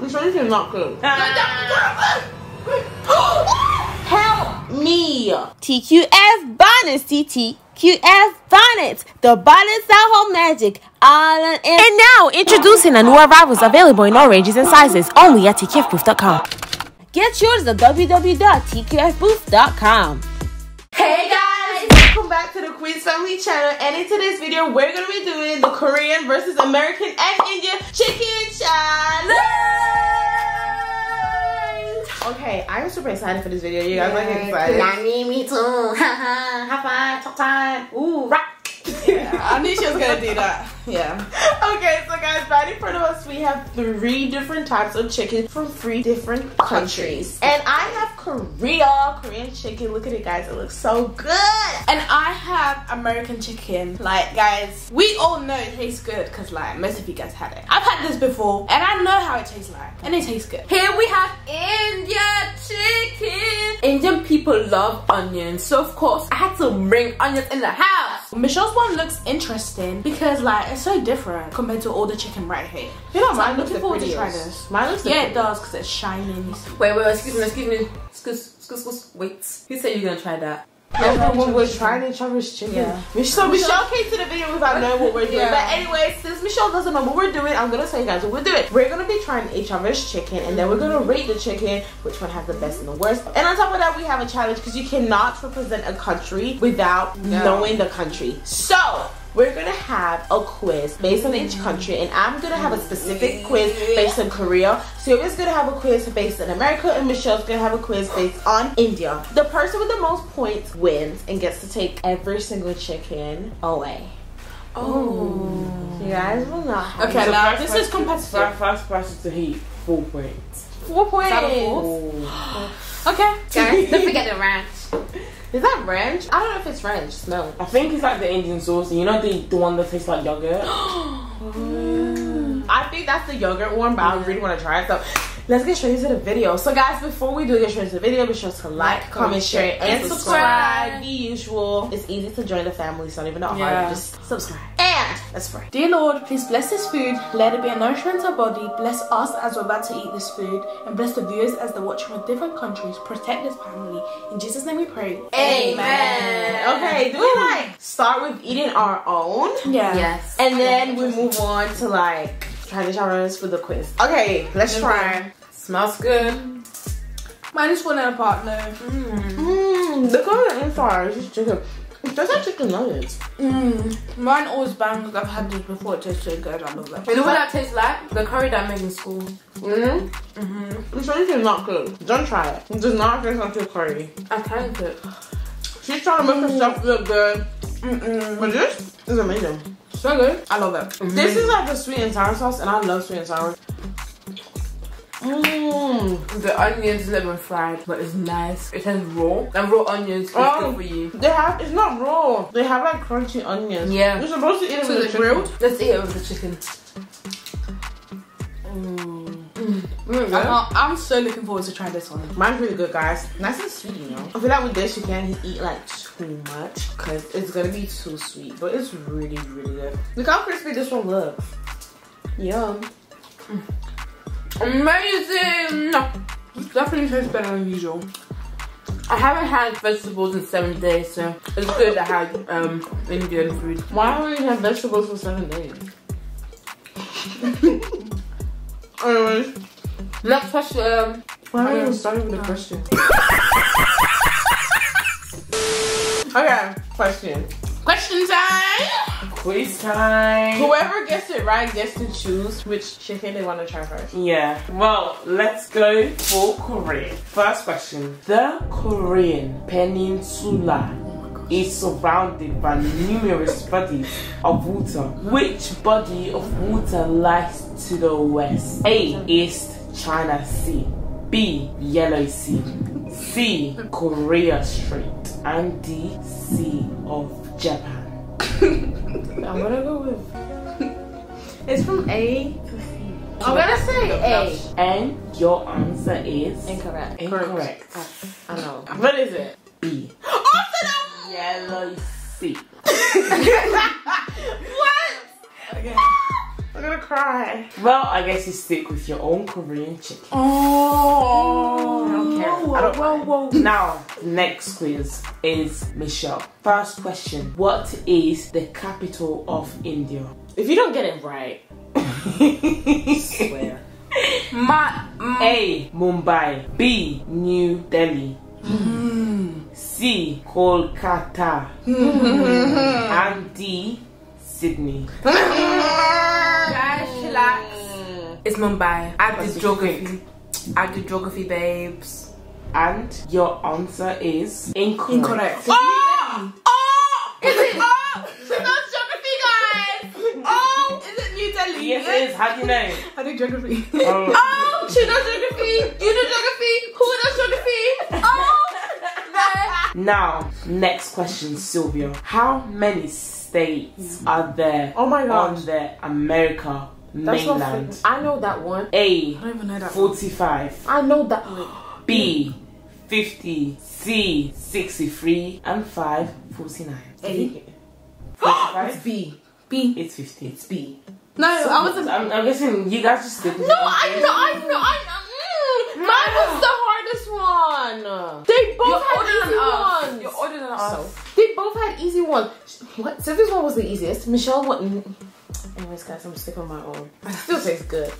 This one is not good. Help me. TQF Bonnets, TT. TQF Bonnets, the bonnets that hold magic. All and now, introducing a new arrivals available in all ranges and sizes, only at TQFbooth.com. Get yours at www.TQFbooth.com. Hey guys, welcome back to the Queen's Family channel, and in today's video, we're going to be doing the Korean versus American and Indian Chicken Challenge! Okay, I'm super excited for this video. You guys like excited? I mean, me too. High five, top time. Ooh, rock. Yeah, I knew she was gonna do that. Yeah. Okay, so guys, right in front of us we have 3 different types of chicken from 3 different countries. And I have Korean chicken. Look at it, guys. It looks so good. And I have American chicken. Like, guys, we all know it tastes good because, like, most of you guys had it. I've had this before, and I know how it tastes like, and it tastes good. Here we have Indian chicken. Indian people love onions, so of course I had to bring onions in the house. Michelle's one looks interesting because, like, it's so different compared to all the chicken right here. You know, so mine looks forward to try this. Mine looks yeah, it does because it's shining. Wait, excuse me. Who said you're gonna try that? Everyone was trying each other's chicken. Yeah. Michelle came to the video without knowing what we're doing. Yeah. But anyway, since Michelle doesn't know what we're doing, I'm gonna tell you guys what we're doing. We're gonna be trying each other's chicken, and then we're gonna rate the chicken, which one has the best and the worst. And on top of that, we have a challenge because you cannot represent a country without knowing the country. So we're gonna have a quiz based on each country, and I'm gonna have a specific quiz based on Korea. Sylvia's gonna have a quiz based on America, and Michelle's gonna have a quiz based on India. The person with the most points wins and gets to take every single chicken away. Oh, you guys will not have okay, now this is competitive. First person to hit 4 points. 4 points. Okay, guys, don't forget the ranch. Is that ranch? I don't know if it's ranch. No. I think it's like the Indian sauce. You know the one that tastes like yogurt? I think that's the yogurt one, but I really want to try it. So let's get straight into the video. So guys, before we do get straight into the video, be sure to like, comment, share, and subscribe. The usual. It's easy to join the family. It's not even that hard. Just subscribe. And let's pray. Dear Lord, please bless this food. Let it be a nourishment to our body. Bless us as we're about to eat this food. And bless the viewers as they watch from different countries. Protect this family. In Jesus' name we pray. Amen. Okay, do we like start with eating our own? Yeah. Yes. And then we move on to like try the challenges for the quiz. Okay, let's try. Smells good. Mine is falling apart now. Look on the inside. It's just chicken. It tastes like chicken nuggets. Mine always bangs. I've had this before. It tastes so good. I love it. You know what that tastes like? The curry that I made in school. This one is not good. Don't try it. It does not taste like your curry. I can't do it. She's trying to make herself look good. But this is amazing. So good. I love it. This is like a sweet and sour sauce, and I love sweet and sour. The onions are even fried, but it's nice. It has raw, and raw onions is good for you. They have, it's not raw. They have like crunchy onions. Yeah. You're supposed to eat it with the grilled. Let's eat it with the chicken. I'm so looking forward to trying this one. Mine's really good, guys. Nice and sweet, you know. I feel like with this, you can't eat like too much because it's gonna be too sweet. But it's really, really good. Look how crispy this one looks. Yum. Amazing. It definitely tastes better than usual. I haven't had vegetables in 7 days, so it's good I had Indian food. Why haven't you had vegetables for 7 days? Anyways. Next question. Why are you starting with the question? Okay, question. Question time! Quiz time! Whoever gets it right gets to choose which chicken they want to try first. Yeah. Well, let's go for Korea. First question. The Korean Peninsula is surrounded by numerous bodies of water. Which body of water lies to the west? A. East China Sea, B. Yellow Sea, C. Korea Strait, and D. Sea of Japan. I'm gonna go with. It's from A to C. I'm gonna say A. And your answer is incorrect. Incorrect. I know. What is it? B. Also, Yellow Sea. What? Okay. gonna cry. Well, I guess you stick with your own Korean chicken. Oh, I don't care. Whoa, I don't mind. Now, next quiz is Michelle. First question: what is the capital of India? If you don't get it right, I swear. A. Mumbai. B. New Delhi. C. Kolkata. And D. Sydney. Guys, relax. It's Mumbai. I did geography. I did geography, babes. And your answer is incorrect. Oh! Oh! Is it? Oh! She knows geography, guys. Oh! Is it New Delhi? Yes, it is. How do you know? I did geography. Oh! Oh, she knows geography. You know geography. Who knows geography? Oh! Now, next question, Sylvia. How many states are there on the America mainland? I know that one. A. I don't even know that 45. I know that one. B. 50. C. 63. And 5. 49. A. 45? It's B. B. It's 50. It's B. No, so I wasn't. I'm guessing you guys just did. No, I know. Mine was the hardest one. They both had easy ones. You're older than us. They both had easy ones. What? So this one was the easiest. Michelle went. Anyways, guys, I'm sick on my own. It still tastes good.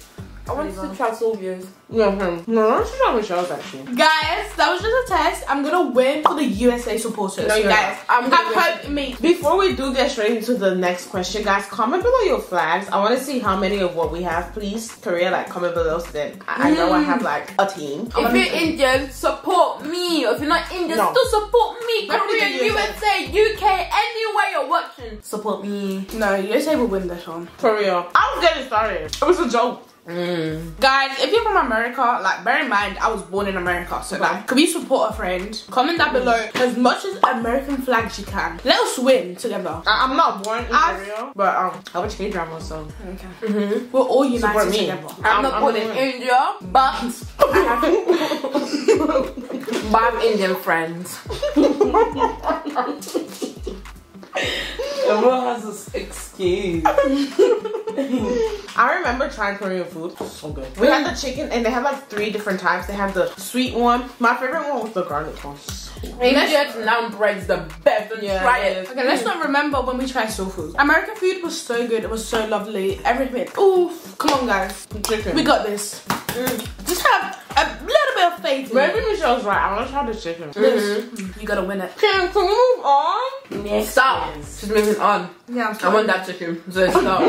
I wanted to try Sylvia's. No, I should try Michelle's actually. Guys, that was just a test. I'm gonna win for the USA supporters. No, guys, I'm gonna win. Before we do get straight into the next question, guys, comment below your flags. I want to see how many of what we have, please. Korea, like, comment below. So then I know I have like a team. If you're Indian, support me. If you're not Indian, still support me. Korea, USA, UK, anywhere you're watching, support me. No, USA will win this one. For real. I was getting started. It was a joke. Guys, if you're from America, like, bear in mind I was born in America, so like, can we support a friend? Comment that below as much as American flags you can. Let us win together. I'm not born in Korea, but I watch K drama, so okay. We're all united together. I'm not born in India, but I have Indian friends. Everyone has this excuse. I remember trying Korean food. So good. We had the chicken, and they have like 3 different types. They have the sweet one. My favorite one was the garlic one. India's naan bread's the best. Try it. Okay, let's not remember when we tried soul food. American food was so good. It was so lovely. Everything. Oof. Come on, guys. Chicken. We got this. Just have a little bit of faith. Maybe Michelle's right. I want to try the chicken. You gotta win it. Can we move on? Yes. Stop. She's moving on. Yeah, I'm sorry. I want that chicken. So stop.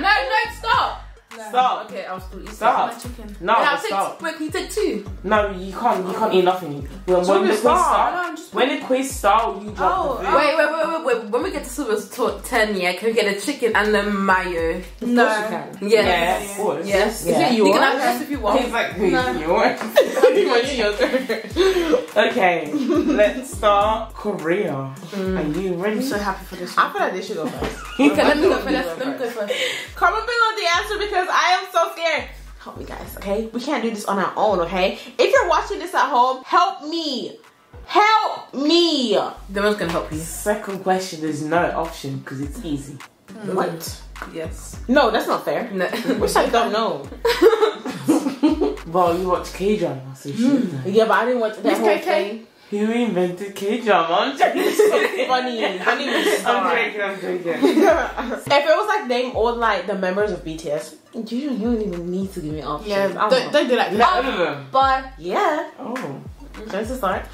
No, stop. No. Stop. Okay, I'll still eat my chicken. No, stop. Wait, you take 2. No, you can't eat nothing. When the quiz starts, you drop the food. Wait. When we get to Silver's Talk 10, yeah, can we get a chicken and a mayo? No. Yes. Yes. Of course. Yes. Yeah. You can have this if you want. He's like, okay, let's start Korea. Are you ready? I'm so happy for this one. I feel like they should go first. Okay, let me go first. Comment below the answer because I am so scared. Help me, guys, okay? We can't do this on our own, okay? If you're watching this at home, help me. Help me. No one's gonna help you. Second question, there's no option because it's easy. What? Yes. No, that's not fair. No. Which I don't know. Well, you watch K-drama, so shit. Yeah, but I didn't watch that whole thing. Who invented K-drama? It's so funny. I'm joking. If it was like name all like the members of BTS, you don't even need to give me options. Yeah, don't do that. But yeah. Oh. Let's start.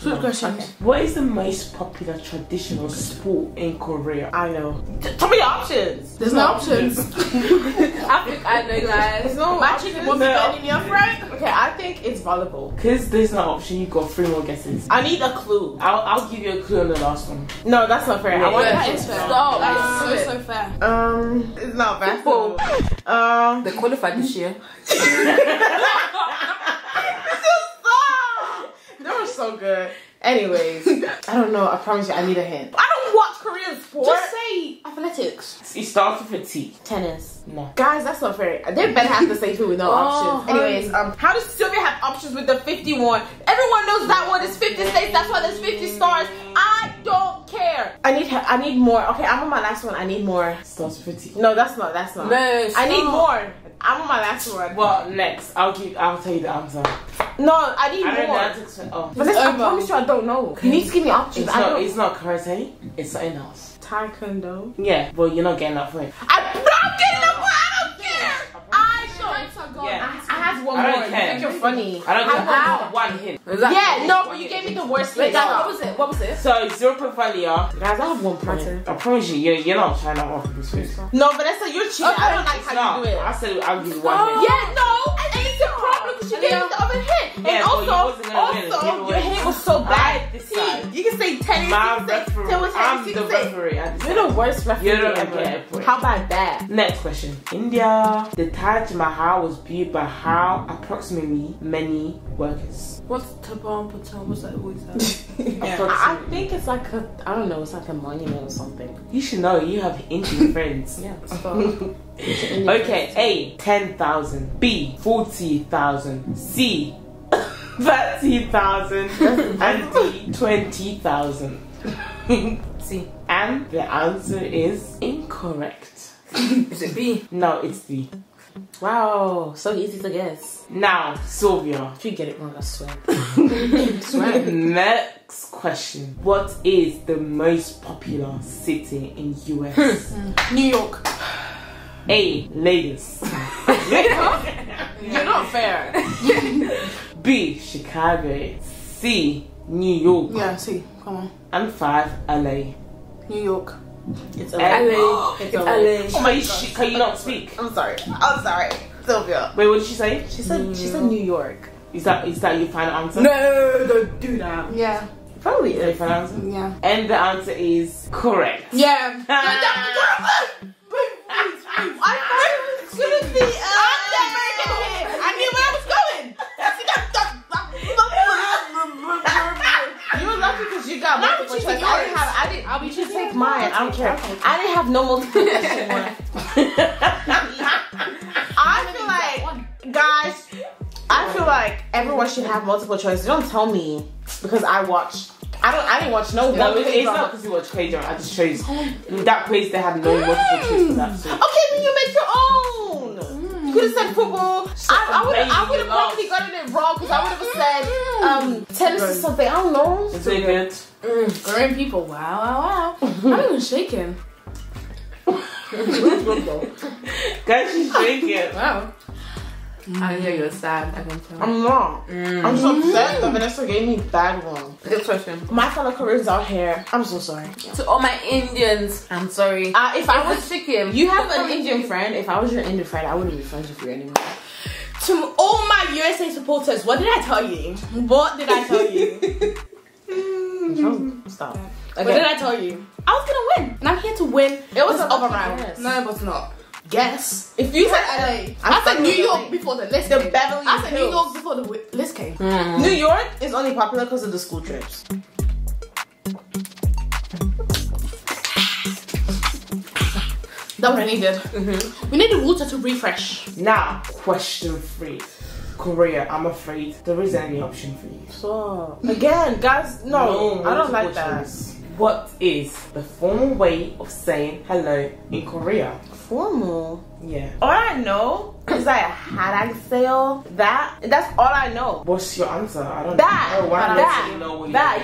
What is the most popular traditional sport in Korea? I know. Tell me the options. There's no options. I think I know, guys. My chicken was standing up, right? Okay, I think it's volleyball. Because there's no option, you got 3 more guesses. I need a clue. I'll give you a clue on the last one. No, that's not fair. Yeah, I want that. Stop. That is so fair. It's not fair. Football. They qualified this year. So good. Anyways, I don't know. I promise you, I need a hint. I don't watch Korean sports. Just say athletics. It starts with a T. Tennis. No. Guys, that's not fair. They better have to say food with no options. Anyways, how does Sylvia have options with the 51? Everyone knows that one is 50 states. That's why there's 50 stars. I don't care. hair. I need more. Okay, I'm on my last one. I need more. Sounds pretty. No, that's not. No, I need more. I'm on my last one. Well, next. I'll tell you the answer. No, I need more. Oh. But listen, I promise you I don't know. Okay. You need to give me options. It's not karate. It's something else. Taekwondo. Yeah, well, you're not getting that for it. I'm not getting that for it. I think you're funny. I don't have one hint. Exactly. Yeah, no, but you gave me the worst hint. What was it? So, 0.5 year. Guys, I have one point. I promise you, you're not trying to offer this face. No, Vanessa, you're cheating. Okay. I don't like how you do it. I said I'll give you one hint. Yeah, no, and it's a problem because you gave me the other hint. And yeah, also your hint was so bad. You can say tennis. I'm the referee. You're the worst referee ever. How about that? Next question. India. The Taj Mahal was built by how approximately many workers? What's Tabam Patel? What's that always like? I think it's like a, I don't know, it's like a monument or something. You should know, you have Indian friends. Yeah. So, Indian okay, friends. A, 10,000. B, 40,000. C, 30,000. And D, 20,000. C. And the answer is incorrect. Is it B? No, it's D. Wow, so easy to guess. Now, Sylvia. If you get it wrong, I swear. Next question. What is the most popular city in US? New York. A, Lagos. You're not fair. B, Chicago. C, New York. Yeah, C. Come on. And 5, LA. New York. It's LA. It's LA. Oh my shit, can you not speak? I'm sorry. Sylvia. Wait, what did she say? She said New York. Is that your final answer? No, don't do that. Yeah. Probably is. Your final answer? Yeah. And the answer is correct. Yeah. I thought it was gonna be I knew where I was going. Because you got multiple choice. I didn't. You should take mine. I don't care. I didn't have no multiple choice one. I feel like everyone should have multiple choice. Don't tell me because I didn't watch no one. No, it's not because you watch K-drama. I just chose that place that had no multiple choice for that. Okay, then you make your own. You could have said football. I would have probably gotten it wrong because I would have said tennis or something. I don't know. It's so good. Growing people. Wow. I'm even shaking. Guys, she's shaking. Wow. I know you're sad. I can tell. I'm not. I'm so upset that Vanessa gave me bad one. Good question. My fellow Koreans out here. I'm so sorry. To all my Indians, I'm sorry. If I was Sikkim, you have an Indian friend. If I was your Indian friend, I wouldn't be friends with you anymore. To all my USA supporters, what did I tell you? What did I tell you? Stop. Okay. What did I tell you? I was gonna win, and I'm here to win. It was an overround. No, it was not. Guess. If you said LA, I said New York before the list came. I said New York before the list came. New York is only popular because of the school trips. That was needed. We need the water to refresh. Now, question 3. Korea, I'm afraid there isn't any option for you. So again, guys, no I don't like that. What is the formal way of saying hello in Korea? Formal? Yeah. All I know is like haragseyo. That's all I know. What's your answer? I don't know. I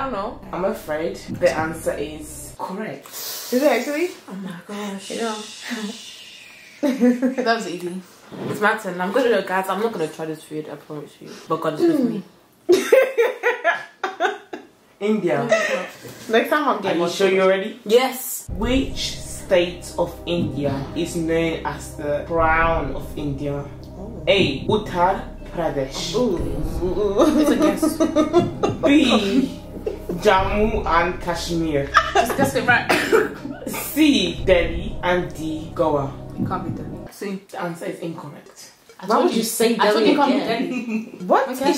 don't know. I'm afraid the answer is correct. Is it actually? Oh my gosh. You know. That was easy. It's my turn. I'm good at it, guys. I'm not gonna try this food, I promise you. But God is with me. India. Next time I'm getting. Are you sure you're ready? Yes. Which state of India is known as the crown of India? Oh. A, Uttar Pradesh. Ooh. It's a guess. B, Jammu and Kashmir. Just guess it right. C, Delhi. And D, Goa. It can't be Delhi. See, the answer is incorrect. Why would you say that? I told you again. What? Okay.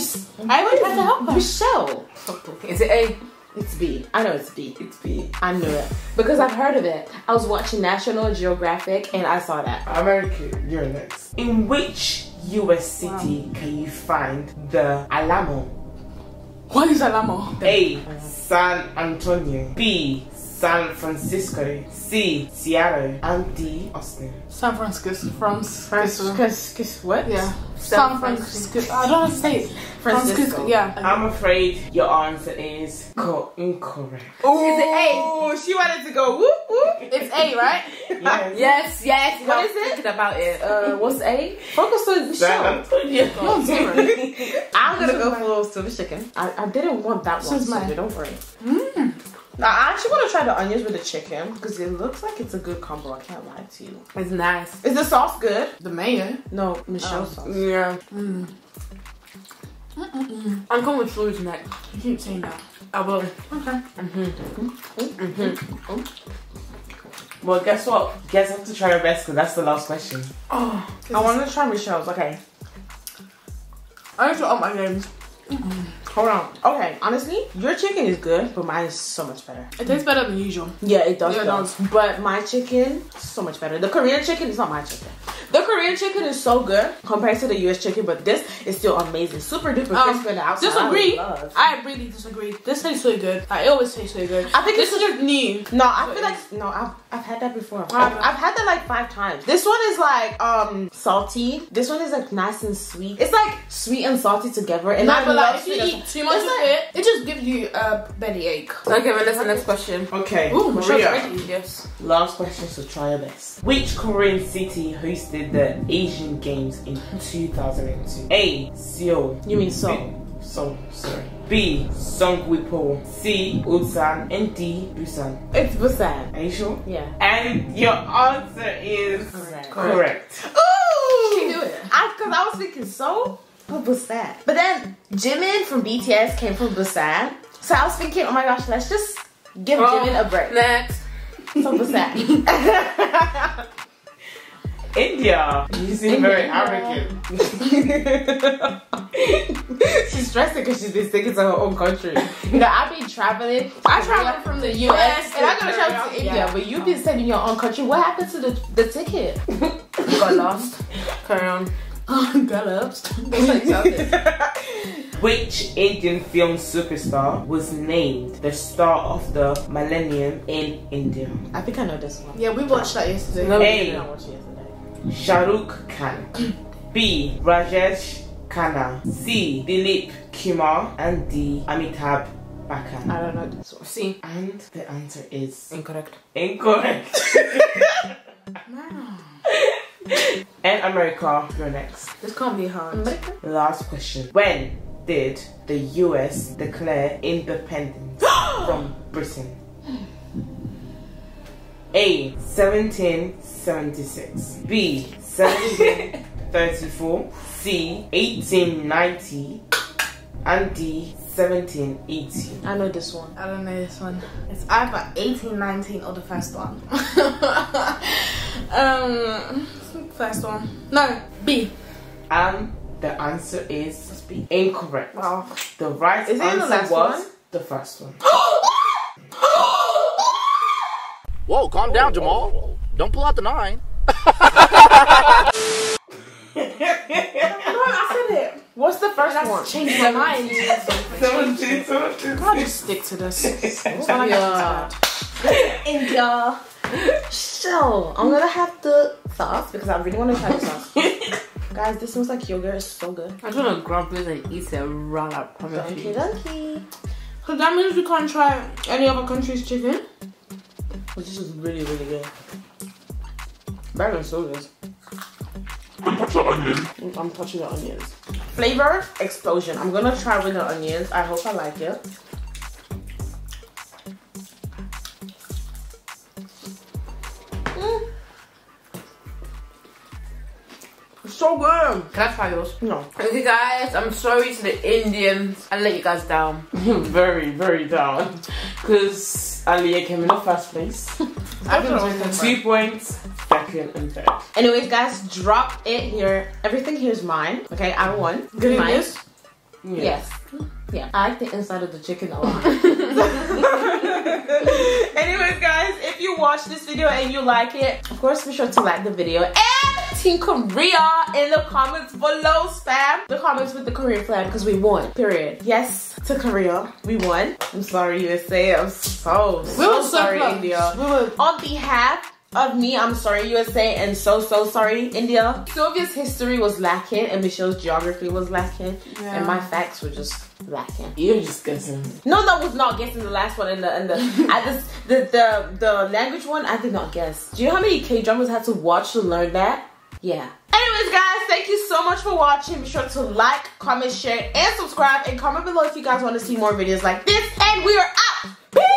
I would have to help her. Michelle. Stop talking. Is it A? It's B. I know it's B. It's B. I knew it. Because I've heard of it. I was watching National Geographic and I saw that. America, you're next. In which US city can you find the Alamo? What is Alamo? A. San Antonio. B. San Francisco. C. Seattle. And D. Austin. San Francisco. Francisco. What? Yeah. San Francisco. I don't say it. Francisco. Yeah. I'm afraid your answer is incorrect. Oh, is it A? Oh, she wanted to go whoop whoop. It's A, right? Yes, yes. What is it? Thinking about it. What's A? Focus on the show. I'm gonna go for silver chicken. I didn't want that one. So don't worry. Now, I actually want to try the onions with the chicken because it looks like it's a good combo. I can't lie to you. It's nice. Is the sauce good? The mayo? No, Michelle's sauce. Yeah. I'm going with Floyd next. You keep saying that. I will. Okay. Well, guess what? Guess I have to try your best because that's the last question. Oh, I wanted to try Michelle's. Okay. I need to up my game. Hold on. Okay, honestly, your chicken is good, but mine is so much better. It tastes better than usual. Yeah, it does. Yeah, it does. But my chicken, so much better. The Korean chicken is not my chicken. The Korean chicken is so good compared to the US chicken, but this is still amazing. Super duper crispy on the outside. Disagree. I really disagree. This tastes so good. It always tastes so good. I think this is just new. No, I feel like no, I've had that before. I've had that like 5 times. This one is like salty. This one is like nice and sweet. It's like sweet and salty together, and I love it. Too much of it. It just gives you a belly ache. Okay, well, that's the next question. Okay. Ooh, Maria. Yes. Last question, so try your best. Which Korean city hosted the Asian Games in 2002? A. Seoul. You mean Seoul? Seoul, sorry. B. Songwipo. C. Ulsan. And D. Busan. It's Busan. Are you sure? Yeah. And your answer is correct. Ooh! She knew it. Because I was thinking Seoul. What was that? But then Jimin from BTS came from Busan. So I was thinking, oh my gosh, let's just give Jimin a break. Next. So Busan. India. You seem very arrogant. She's stressing because she's been sticking to her own country. You know, I've been traveling. I traveled from the US and I gotta travel to India, but you've been staying in your own country. What happened to the ticket? You got lost. Carry on. Which Indian film superstar was named the star of the millennium in India? I think I know this one. Yeah, we watched that yesterday. No, we didn't watch it yesterday. Shahrukh Khan. B. Rajesh Khanna. C. Dilip Kumar. And D. Amitabh Bachchan. I don't know this one. C. And the answer is incorrect. Incorrect. Wow. And America, you're next. This can't be hard. America? Last question. When did the US declare independence from Britain? A. 1776. B. 1734. C. 1890. And D. 1780. I know this one. I don't know this one. It's either 1819 or the first one. First one. No, B. And the answer is B. Incorrect. Wow. The right answer was the first one. Whoa, calm down, Jamal. Don't pull out the 9. What's the first one? Change my mind. Someone I'll just stick to this. Yeah. India. So, I'm gonna have the sauce because I really want to try the sauce. Guys, this smells like yogurt. It's so good. I'm gonna grab this and eat it right up. Donkey, donkey. So that means we can't try any other country's chicken? This is really, really good. Better than sodas. I'm touching the onions. Flavor explosion. I'm gonna try with the onions. I hope I like it. It's so good. Can I try yours? No. Okay, guys, I'm sorry to the Indians. I let you guys down. Very, very down. Because Aliyah came in the first place. I can 2 points. And third. Anyways, guys, drop it here. Everything here is mine. Okay, I won. Good mine. Yes. Yes. Yeah. I like the inside of the chicken a lot. Anyways, guys, if you watch this video and you like it, of course, be sure to like the video and Team Korea in the comments below. Spam the comments with the Korean flag because we won. Period. Yes. to Korea. We won. I'm sorry, USA. I'm so sorry, India. We were... On behalf of me, I'm sorry, USA, and so sorry, India. Sylvia's history was lacking, and Michelle's geography was lacking, and my facts were just lacking. You're just guessing. No, that was not guessing the last one, and the language one, I did not guess. Do you know how many K-dramas I had to watch to learn that? Yeah. Anyways, guys, thank you so much for watching. Be sure to like, comment, share, and subscribe, and comment below if you guys want to see more videos like this. And we are out. Peace.